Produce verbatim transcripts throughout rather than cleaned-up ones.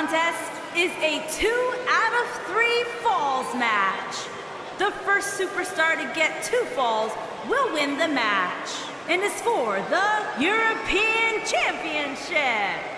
contest is a two out of three falls match. The first superstar to get two falls will win the match, and is for the European Championship.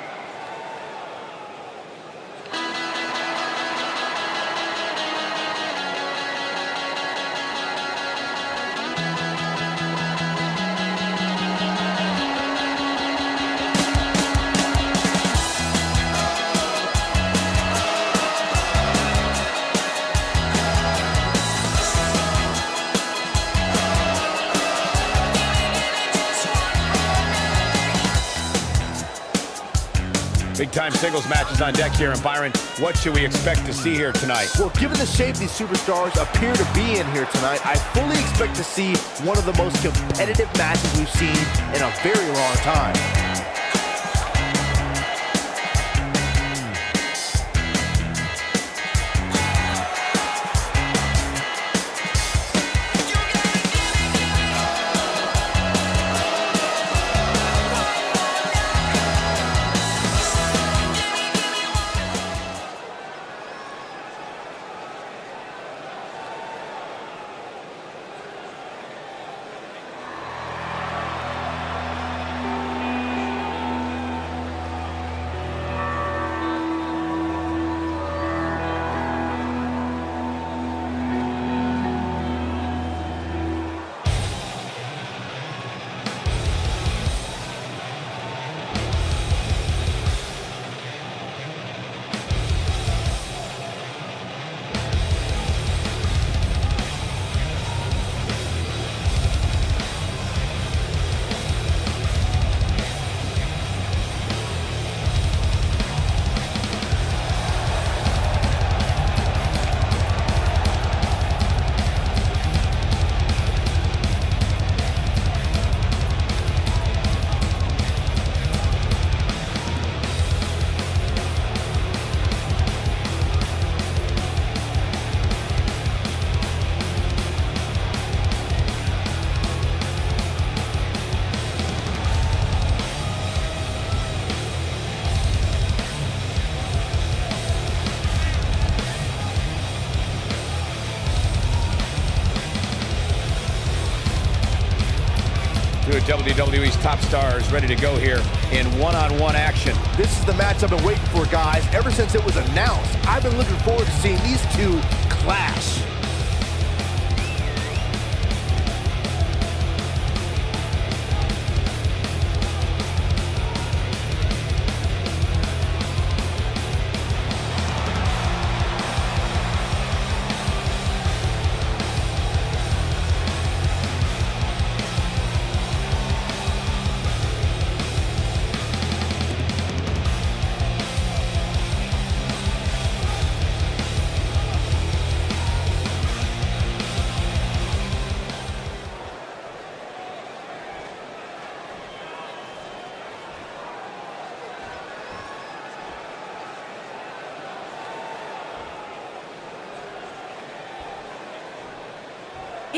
Big-time singles matches on deck here. And Byron, what should we expect to see here tonight? Well, given the shape these superstars appear to be in here tonight, I fully expect to see one of the most competitive matches we've seen in a very long time. W W E's top stars ready to go here in one-on-one action. This is the match I've been waiting for, guys, ever since it was announced. I've been looking forward to seeing these two clash.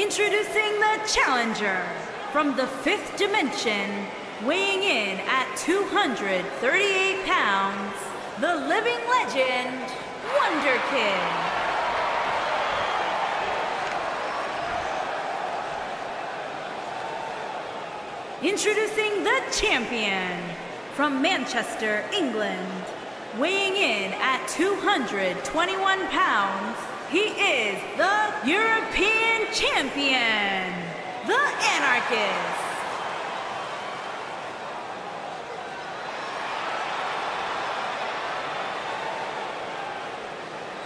Introducing the challenger from the fifth dimension, weighing in at two hundred thirty-eight pounds, the living legend, Wonder Kid. Introducing the champion from Manchester, England, weighing in at two hundred twenty-one pounds, he is the European Champion, the Anarchist.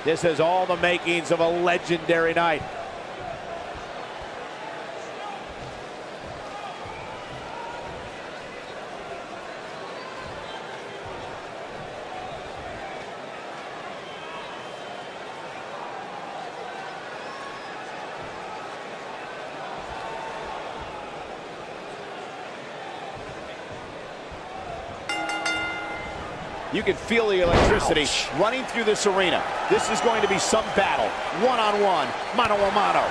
This has all the makings of a legendary night. You can feel the electricity Ouch. running through this arena. This is going to be some battle. One-on-one, mano-a-mano.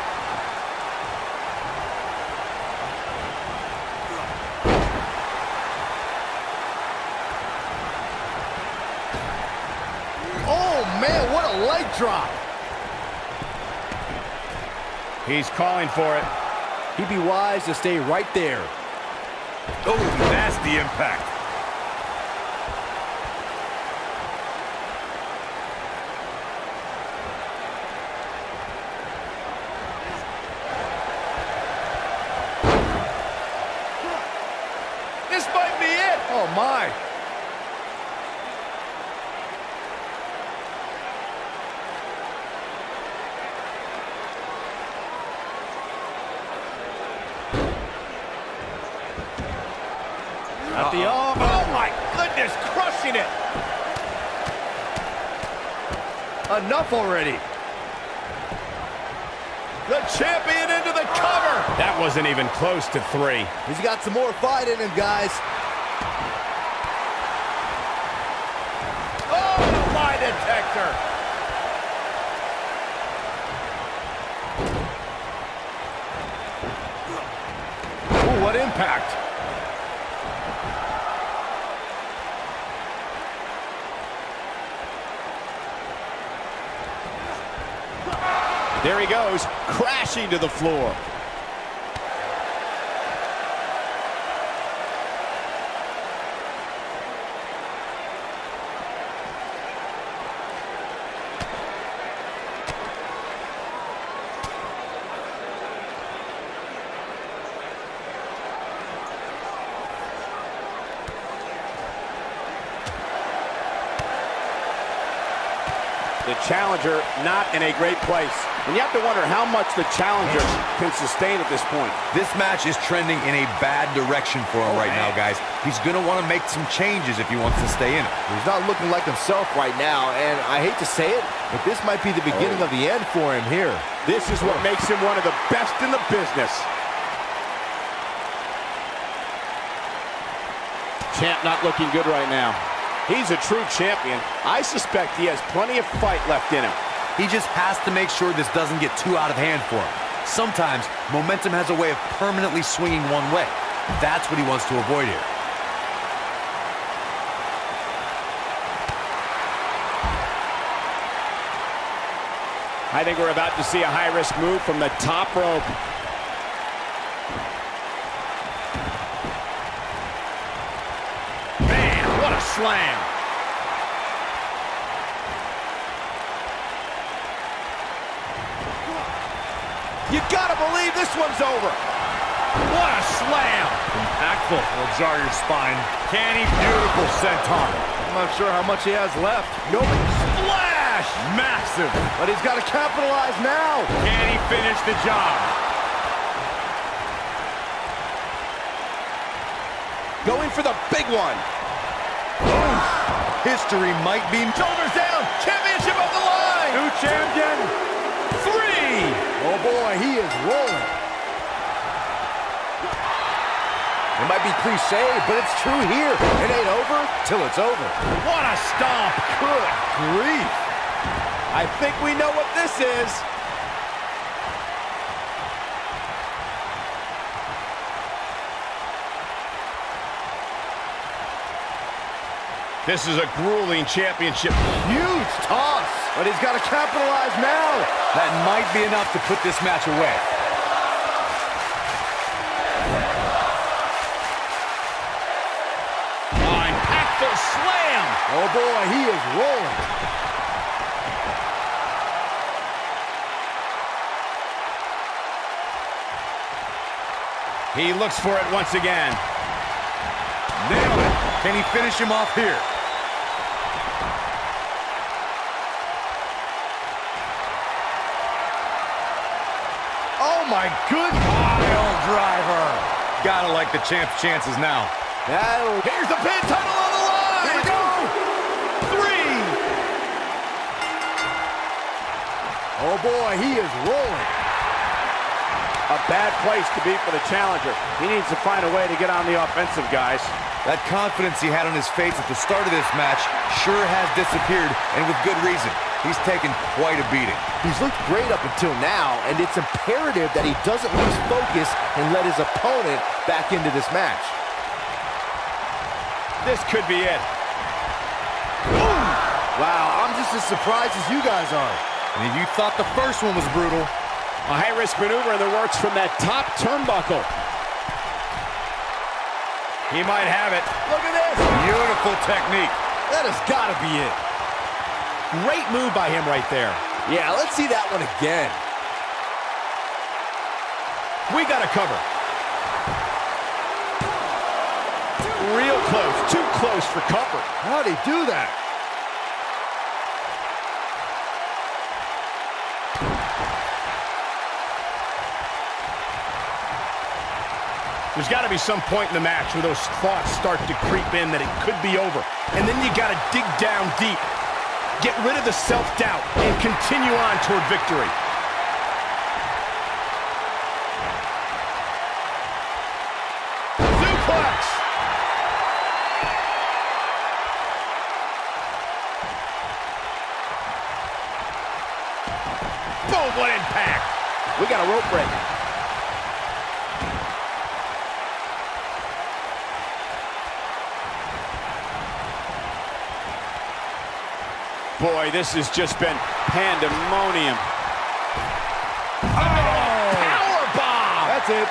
leg drop. He's calling for it. He'd be wise to stay right there. Oh, nasty impact. This might be it. Oh, my. At the arm. Oh, my goodness, crushing it. Enough already. The champion into the cover. That wasn't even close to three. He's got some more fight in him, guys. Oh, my detector. Ooh, what impact. There he goes, crashing to the floor. The challenger not in a great place. And you have to wonder how much the challenger can sustain at this point. This match is trending in a bad direction for him right now, guys. He's going to want to make some changes if he wants to stay in it. He's not looking like himself right now, and I hate to say it, but this might be the beginning of the end for him here. This is what makes him one of the best in the business. Champ not looking good right now. He's a true champion. I suspect he has plenty of fight left in him. He just has to make sure this doesn't get too out of hand for him. Sometimes, momentum has a way of permanently swinging one way. That's what he wants to avoid here. I think we're about to see a high-risk move from the top rope. Slam. You gotta believe this one's over. What a slam. Impactful. Will jar your spine. Can he? Beautiful senton. I'm not sure how much he has left. Nobody. Splash. Massive. But he's got to capitalize now. Can he finish the job? Going for the big one. History might be... Shoulders down! Championship on the line! New champion! Three! Oh, boy, he is rolling. It might be cliche, but it's true here. It ain't over till it's over. What a stomp! Good grief! I think we know what this is. This is a grueling championship. Huge toss. But he's got to capitalize now. That might be enough to put this match away. Oh, impactful slam. Oh, boy, he is rolling. He looks for it once again. Nailed it. Can he finish him off here? Oh, my good pile driver. Gotta like the champ's chances now. That'll... Here's the pin, title on the line. Here we go. Three. Oh, boy, he is rolling. A bad place to be for the challenger. He needs to find a way to get on the offensive, guys. That confidence he had on his face at the start of this match sure has disappeared, and with good reason. He's taken quite a beating. He's looked great up until now, and it's imperative that he doesn't lose focus and let his opponent back into this match. This could be it. Boom! Wow, I'm just as surprised as you guys are. And if you thought the first one was brutal. A high-risk maneuver in the works from that top turnbuckle. He might have it. Look at this. Beautiful technique. That has got to be it. Great move by him right there. Yeah, let's see that one again. We got to cover. Real close. Too close for comfort. How'd he do that? There's got to be some point in the match where those thoughts start to creep in that it could be over. And then you got to dig down deep, get rid of the self-doubt, and continue on toward victory. Suplex! Boom, what impact! We got a rope break. Boy, this has just been pandemonium. Oh! Powerbomb! That's it.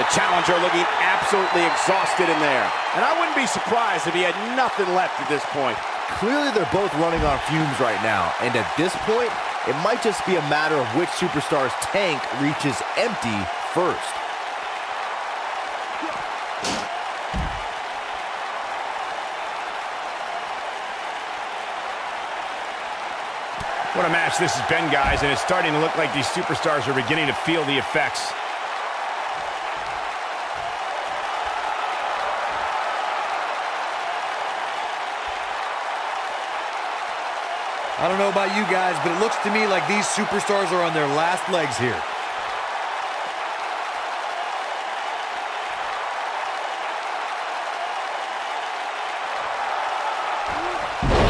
The challenger looking absolutely exhausted in there. And I wouldn't be surprised if he had nothing left at this point. Clearly, they're both running on fumes right now. And at this point, it might just be a matter of which superstar's tank reaches empty first. What a match this has been, guys, and it's starting to look like these superstars are beginning to feel the effects. I don't know about you guys, but it looks to me like these superstars are on their last legs here.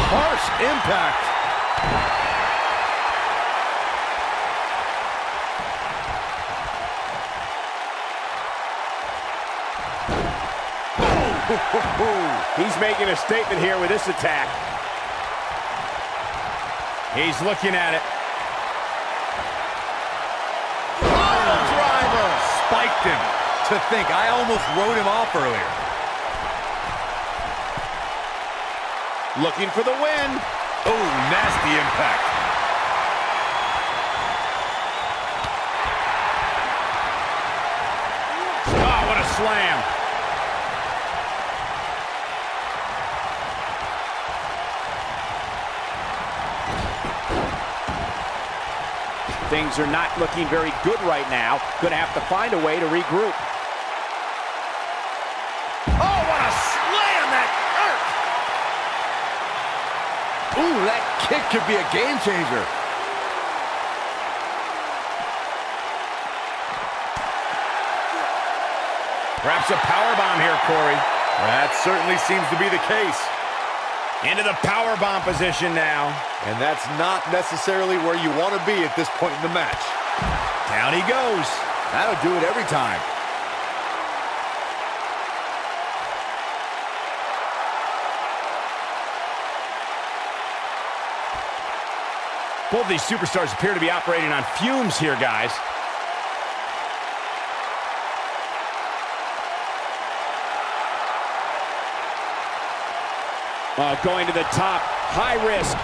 Harsh impact. He's making a statement here with this attack. He's looking at it. Oh, driver! Spiked him. To think, I almost rode him off earlier. Looking for the win. Oh, nasty impact. Oh, what a slam. Things are not looking very good right now. Gonna have to find a way to regroup. Oh, what a slam that hurt! Ooh, that kick could be a game changer. Perhaps a powerbomb here, Corey. That certainly seems to be the case. Into the powerbomb position now. And that's not necessarily where you want to be at this point in the match. Down he goes. That'll do it every time. Both of these superstars appear to be operating on fumes here, guys. Uh, going to the top, high risk.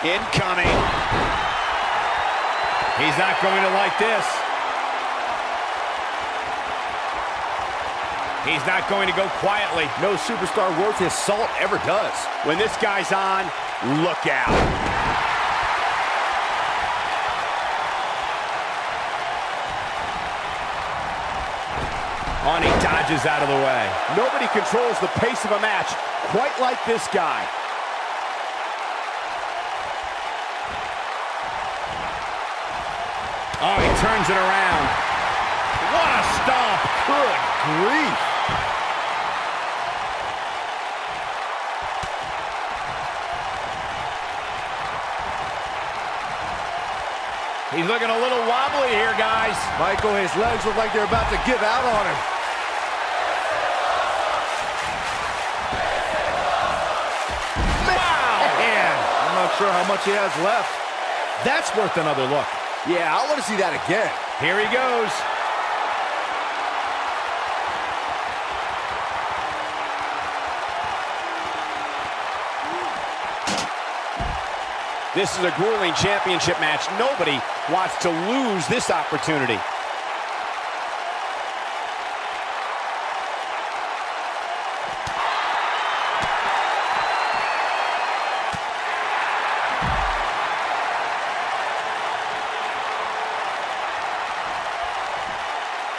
Incoming. He's not going to like this. He's not going to go quietly. No superstar worth his salt ever does. When this guy's on, look out. On he dodges out of the way. Nobody controls the pace of a match quite like this guy. Oh, he turns it around. What a stomp. Good grief. He's looking a little wobbly here, guys. Michael, his legs look like they're about to give out on him. sure how much he has left. That's worth another look. Yeah, I want to see that again. Here he goes. This is a grueling championship match. Nobody wants to lose this opportunity.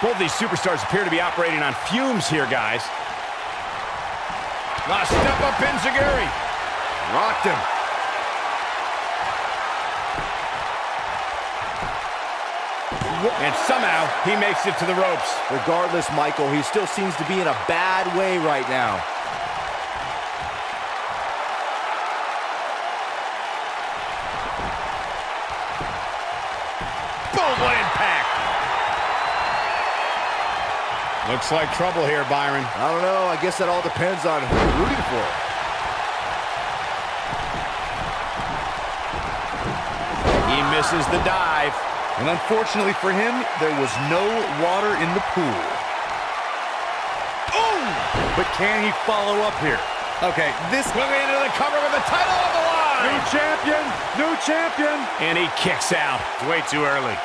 Both these superstars appear to be operating on fumes here, guys. Last step up, Enziguri. Rocked him. And somehow, he makes it to the ropes. Regardless, Michael, he still seems to be in a bad way right now. Boom, what impact! Looks like trouble here, Byron. I don't know. I guess that all depends on who you're rooting for. He misses the dive. And unfortunately for him, there was no water in the pool. Ooh! But can he follow up here? Okay, this... Looking into the cover with the title on the line! New champion! New champion! And he kicks out. It's way too early.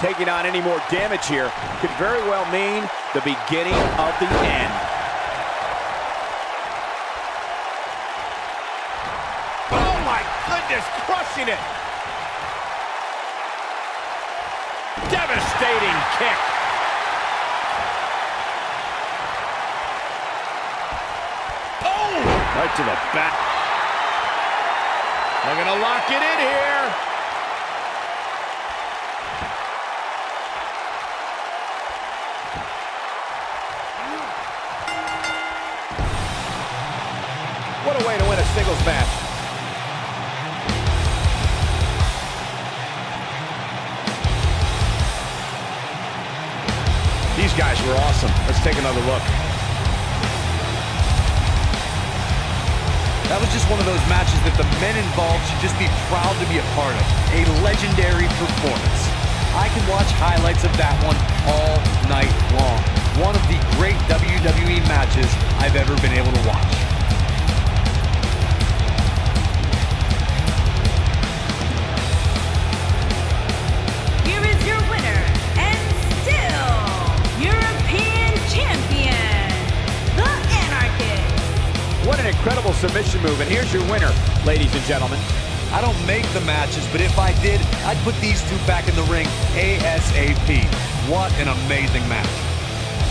Taking on any more damage here could very well mean the beginning of the end. Oh my goodness, crushing it! Devastating kick! Right to the back. They're going to lock it in here. What a way to win a singles match. These guys were awesome. Let's take another look. That was just one of those matches that the men involved should just be proud to be a part of. A legendary performance. I can watch highlights of that one all night long. One of the great W W E matches I've ever been able to watch. Here is your winner, and still European champion, the Anarchist. What an incredible submission move, and here's your winner, ladies and gentlemen. I don't make the matches, but if I did, I'd put these two back in the ring ASAP. What an amazing match.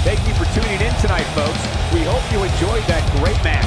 Thank you for tuning in tonight, folks. We hope you enjoyed that great match.